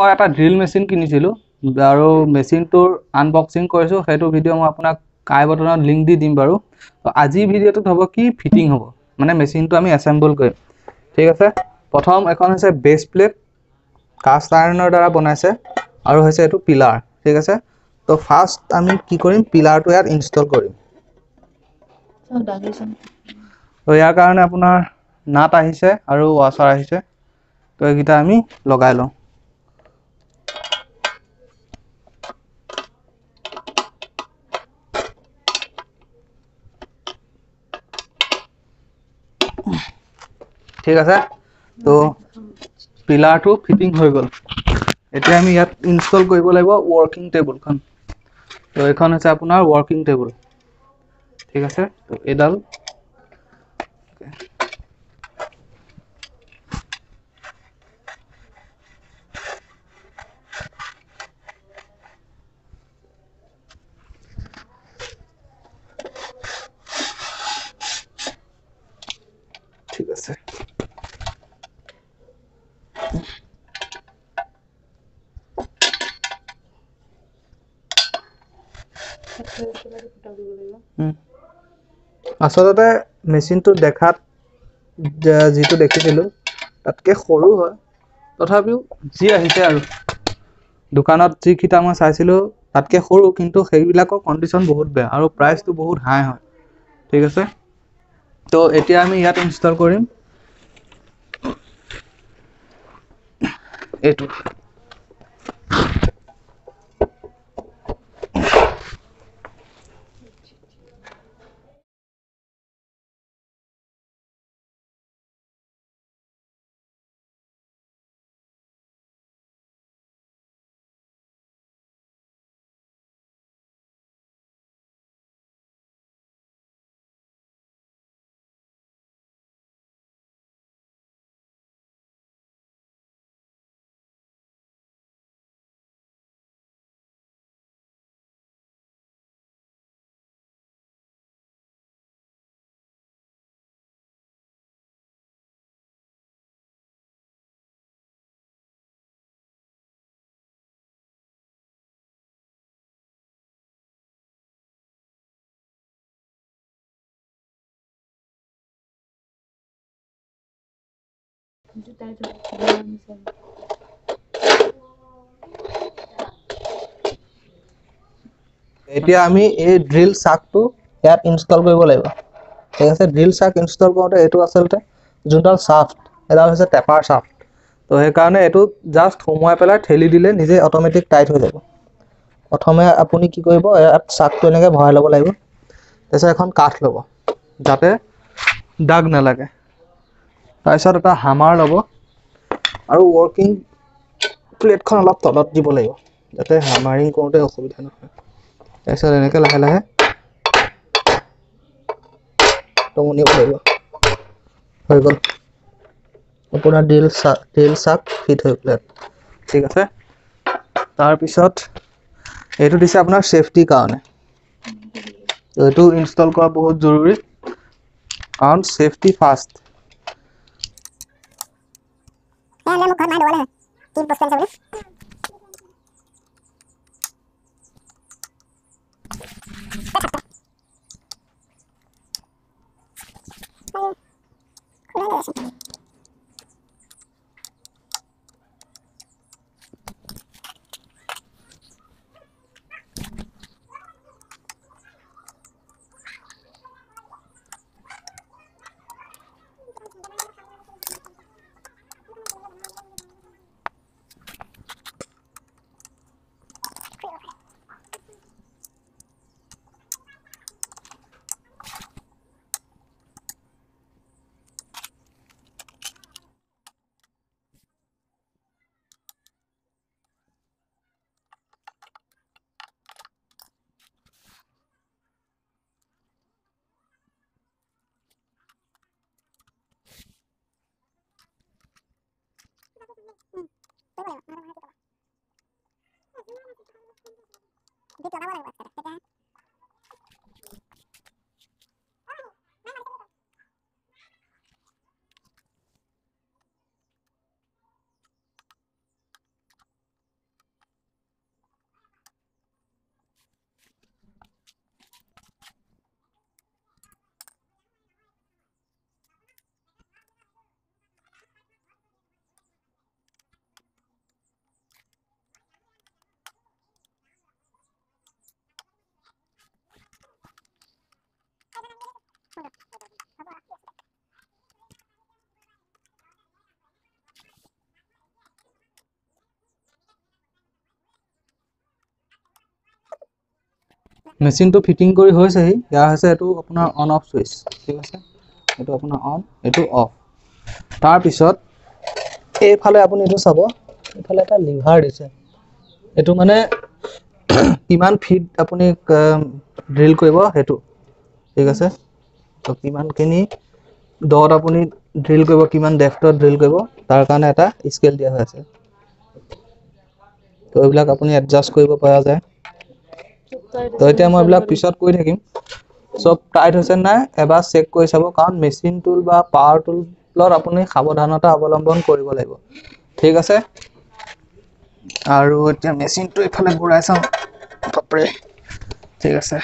मैं एक drill machine किनिছিলোঁ मेसिन तोर आनबक्सिंग करिছোঁ भिडिओ मैं आपको आई बटन लिंक दी दिम बारू। तो आज भिडिओ हम कि फिटिंग हम माने मेसिन तो आमी असेम्बल करिम। ठीक आछे, प्रथम एखन है बेस प्लेट कास्ट आयरनर द्वारा बनाइछे और है पिलार। ठीक आछे, तो फार्स्ट आमी कि करिम पिलार तो यार इनस्टल करिम। तो यार कारण अपनार नाट आहिसे और वाशार आहिसे तो एगिटा आमी लगाइ लम। ठीक आछे, तो पिलार तो फिटिंग हो गल। एटा आमी यात इनस्टल करिब लागिब वर्किंग टेबल खान। तो एखन आछे अपनार वर्किंग टेबल। ठीक आछे, तो एडाल ठीक आछे। आसलते मेसिन तो देखा जी तो देखी तक सर है तथापि जी आर दुकान जी क्या मैं चाहूँ तक सर किबिल कंडिशन बहुत बेहतर और प्राइस तो बहुत हाई है। ठीक है, तो एटी इतना इन्स्टल करिम ड्रिल साकटो यार इनस्टल करिब लागिब। ठीक आछे, ड्रिल साक इनस्टल करते एटु आसलते जोंडाल शाफ्ट एडाल होइसे टेपार शाफ्ट। तो हे कारणे एटु जस्ट होमवाय पेला ठेली दिले निजे अटोमेटिक टाइट हो जाब। प्रथमे आपुनि कि करिब यार साकटो एनेके भराइ लব लागिब, तारपिছত এখন কাঠ লব যাতে দাগ নালাগে, तारপিছত এটা হামার লব और वर्किंग प्लेटखन अलग तलत दी लगे जाते हामारिंग करते असुविधा ना। तक लाख लाख टमन लगे अपना ड्रिल साक फिट हो गए। ठीक है, तारपत यू दी अपना सेफ्टी कारण तो यह इन्स्टल कर बहुत जरूरी कारण सेफ्टी फार्ष्ट। মেশিন তো ফিটিং কৰি হৈছে ইয়া হৈছে এটো আপোনাৰ অন অফ সুইচ ঠিক আছে এটো আপোনাৰ অন এটো অফ তাৰ পিছত এই ফালে আপুনি এটো চাব এই ফালে এটা লিভাৰ দিছে এটো মানে কিমান ফিট আপুনি ড্রিল কৰিব হেতু ঠিক আছে তো কিমান কেনি দৰ আপুনি ড্রিল কৰিব কিমান ডেফট ড্রিল কৰিব তাৰ কাৰণে এটা স্কেল দিয়া আছে তো এইবিলাক আপুনি এডজাস্ট কৰিব পৰা যায় तो इतना मैं बिल्कुल पिशत कोई नहीं कीम सब टाइट होते हैं ना एबार सेक कोई सब काम मशीन टूल बा पावर टूल लर अपने खाबो धाना टा अवलंबन कोई बोले बो ठीक है से और वो इतना मशीन टूल इफले गुड़ा ऐसा कपड़े ठीक है से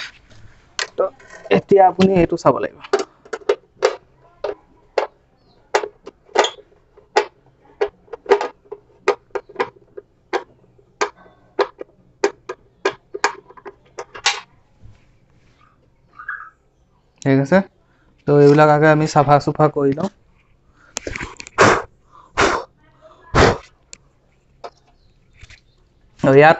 तो इतना अपने ये तो सब बोले बो ठीक है सर तो ये वाला आगे हमें सफा सुफा कोई लो और यार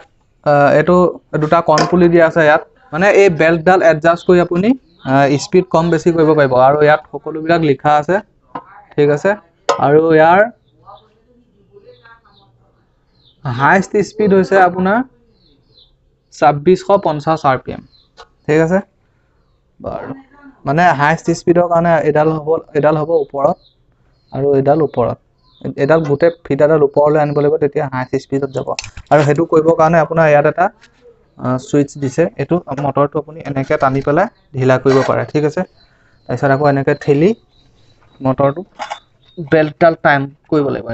ये तो दुटा कॉन्पुली दिया सर यार माने ये बेल्ट डाल एडजस्ट कोई अपुनी स्पीड कम बेसी कोई बाई बार और यार खोकोलो भी लग लिखा है सर ठीक है सर और यार हाईस्ट स्पीड हो सर अपुना 2650 आरपीएम ठीक है सर बार माने हाईस्ट स्पीडर কাৰণে এডাল হ'ব ওপৰত আৰু এডাল ওপৰত এডাল গুটে ফিটাডাল ওপৰলৈ আনিব লাগিব তেতিয়া হাইষ্ট স্পীডত যাব আৰু হেতু কৰিব কাৰণে আপোনাৰ ইয়াত এটা সুইচ দিছে এটো মটৰটো আপুনি এনেকৈ টানি পেলা ঢিলা কৰিব পাৰে ঠিক আছে তাইছৰ আকৌ এনেকৈ ঠেলি মটৰটো বেল্টডাল টাইম কৰিব লাগিব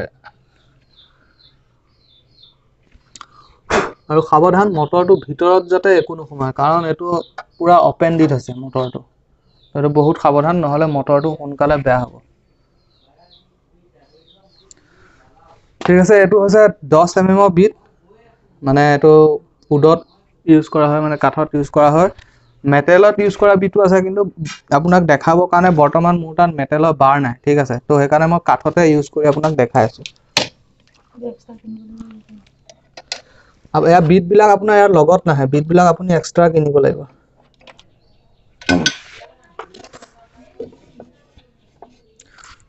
আৰু সাবধান মটৰটো ভিতৰত যাতে একো নহয় কাৰণ এটো পুৰা ওপেন দি আছে মটৰটো तो बहुत सावधान নহলে মোটৰটো কোনকালে বেয়া হ'ব ঠিক আছে এটো হৈছে 10 mm বিট মানে এটো উডত ইউজ কৰা হয় মানে কাঠত ইউজ কৰা হয় মেটেলত ইউজ কৰা বিটু আছে কিন্তু আপোনাক দেখাব কাৰণে বৰ্তমান মোটান মেটেলৰ বাৰ নাই ঠিক আছে তো হে কাৰণে মই কাঠতে ইউজ কৰি আপোনাক দেখাই আছো अब या বিট বিলাক আপোনাৰ ইয়াৰ লগত নাহে বিট বিলাক আপুনি এক্সট্ৰা কিনিব লাগিব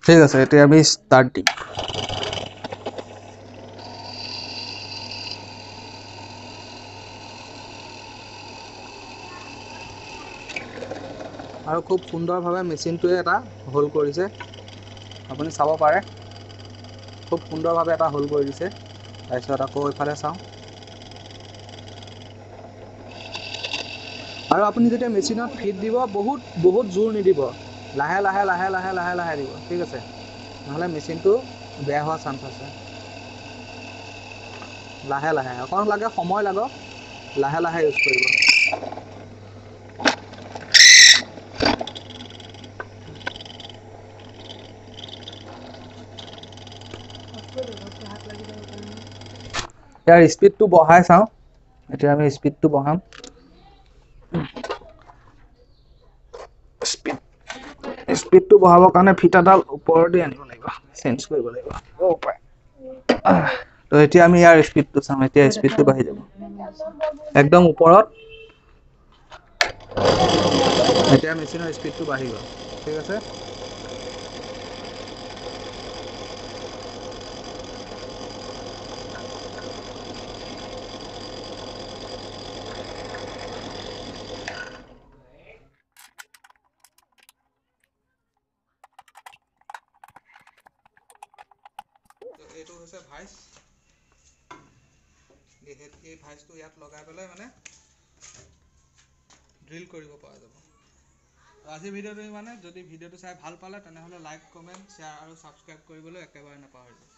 ठीक है सर ये अभी स्टार्टिंग और खूब सुंदर भाव मेसिन तो एटा होल कर दिसे आपुनि साबो पारे खूब सुंदर भाव एटा होल कर दिसे ताइसर आको इफाले साउ और आपुनि जेते मेसिनत फिट दिबो बहुत बहुत जोर नि दिबो लाहे लाहे लाहे लाहे लाहे लाहे দিব ঠিক আছে নহলে মেশিনটো বেয়া হোৱা চান্স আছে লাহে লাহে অকন লাগে সময় লাগো লাহে লাহে ইউজ কৰিব ইয়াৰ স্পীডটো বঢ়াই চাও এটা আমি স্পীডটো বঢ়াম स्पीड तो बहाव कारण फिटा डाल ऊपर दे आनिब লাগিব চেঞ্জ কৰিব লাগিব ও উপায় তো এতিয়া আমি ইয়াৰ স্পীড তো চাম এতিয়া স্পীড তো বাঢ়ি যাব একদম ওপৰত এতিয়া মেচিনৰ স্পীড তো বাঢ়িব ঠিক আছে एतो होसे भाइस ये भाइस तो यात लगाय पेले माने ड्रिल करिवो पावा जाबो আজি ভিডিওটো মানে যদি ভিডিওটো চাই ভাল পালে তেনে হলে লাইক কমেন্ট শেয়ার আৰু সাবস্ক্রাইব কৰিবলৈ একেবাৰে নাপাহৰিব।